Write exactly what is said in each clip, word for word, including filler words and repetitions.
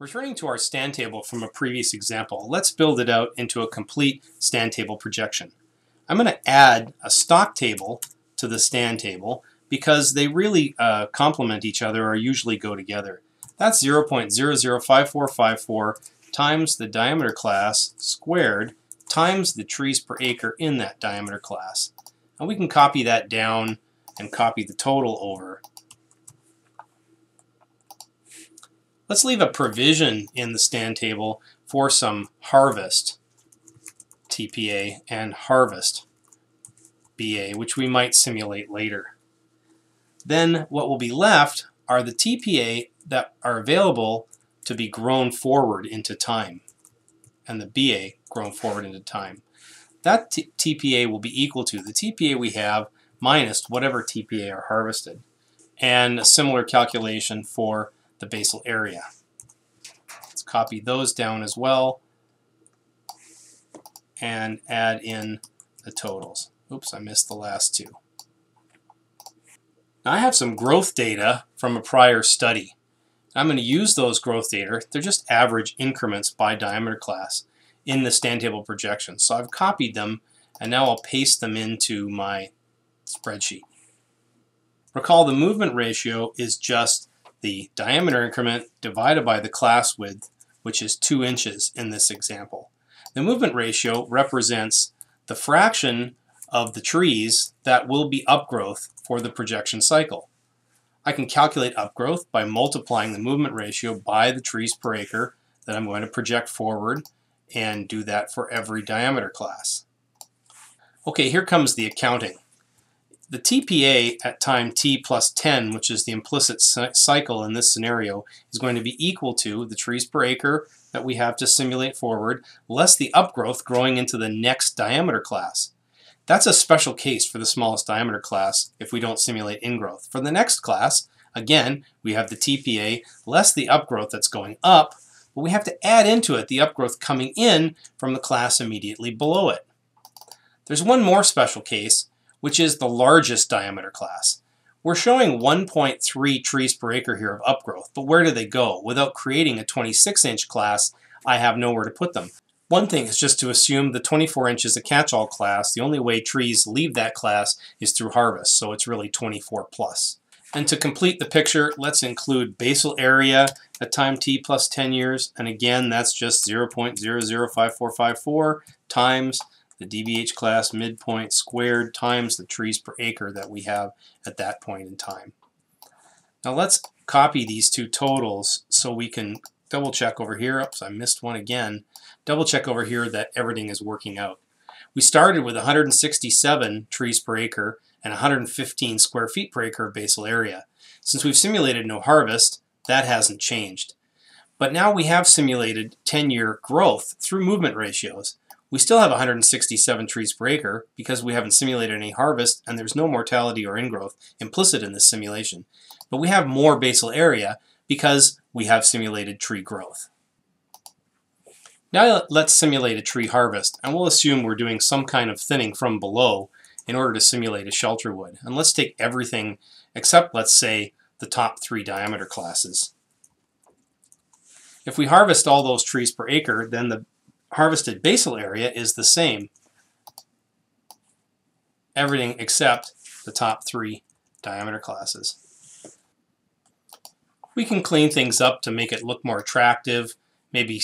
Returning to our stand table from a previous example, let's build it out into a complete stand table projection. I'm going to add a stock table to the stand table because they really uh, complement each other or usually go together. That's zero point zero zero five four five four times the diameter class squared times the trees per acre in that diameter class. And we can copy that down and copy the total over. Let's leave a provision in the stand table for some harvest T P A and harvest B A, which we might simulate later. Then what will be left are the T P A that are available to be grown forward into time and the B A grown forward into time. That T P A will be equal to the T P A we have minus whatever T P A are harvested, and a similar calculation for the basal area. Let's copy those down as well and add in the totals. Oops, I missed the last two. Now I have some growth data from a prior study. I'm going to use those growth data. They're just average increments by diameter class in the stand table projection. So I've copied them and now I'll paste them into my spreadsheet. Recall the movement ratio is just the diameter increment divided by the class width, which is two inches in this example. The movement ratio represents the fraction of the trees that will be upgrowth for the projection cycle. I can calculate upgrowth by multiplying the movement ratio by the trees per acre that I'm going to project forward, and do that for every diameter class. Okay, here comes the accounting. The T P A at time t plus ten, which is the implicit cycle in this scenario, is going to be equal to the trees per acre that we have to simulate forward, less the upgrowth growing into the next diameter class. That's a special case for the smallest diameter class if we don't simulate ingrowth. For the next class, again, we have the T P A less the upgrowth that's going up, but we have to add into it the upgrowth coming in from the class immediately below it. There's one more special case, which is the largest diameter class. We're showing one point three trees per acre here of upgrowth, but where do they go? Without creating a twenty-six inch class, I have nowhere to put them. One thing is just to assume the twenty-four inch is a catch-all class. The only way trees leave that class is through harvest, so it's really twenty-four plus. And to complete the picture, let's include basal area at time t plus ten years, and again, that's just zero point zero zero five four five four times the D B H class midpoint squared times the trees per acre that we have at that point in time. Now let's copy these two totals so we can double check over here. Oops, I missed one again. Double check over here that everything is working out. We started with one hundred sixty-seven trees per acre and one hundred fifteen square feet per acre of basal area. Since we've simulated no harvest, that hasn't changed. But now we have simulated ten year growth through movement ratios. We still have one hundred sixty-seven trees per acre because we haven't simulated any harvest and there's no mortality or ingrowth implicit in this simulation. But we have more basal area because we have simulated tree growth. Now let's simulate a tree harvest, and we'll assume we're doing some kind of thinning from below in order to simulate a shelter wood. And let's take everything except, let's say, the top three diameter classes. If we harvest all those trees per acre, then the harvested basal area is the same. Everything except the top three diameter classes. We can clean things up to make it look more attractive, maybe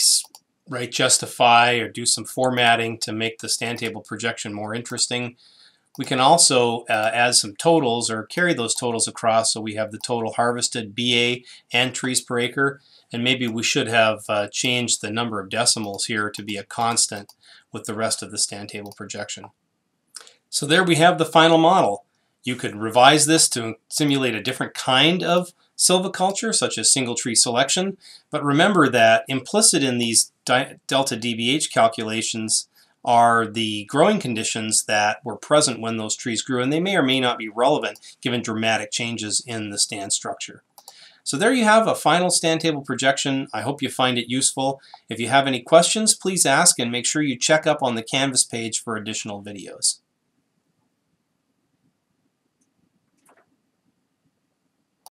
right justify or do some formatting to make the stand table projection more interesting. We can also uh, add some totals or carry those totals across so we have the total harvested B A and trees per acre. And maybe we should have uh, changed the number of decimals here to be a constant with the rest of the stand table projection. So there we have the final model. You could revise this to simulate a different kind of silviculture, such as single tree selection, but remember that implicit in these delta D B H calculations are the growing conditions that were present when those trees grew, and they may or may not be relevant given dramatic changes in the stand structure. So there you have a final stand table projection. I hope you find it useful. If you have any questions, please ask, and make sure you check up on the Canvas page for additional videos.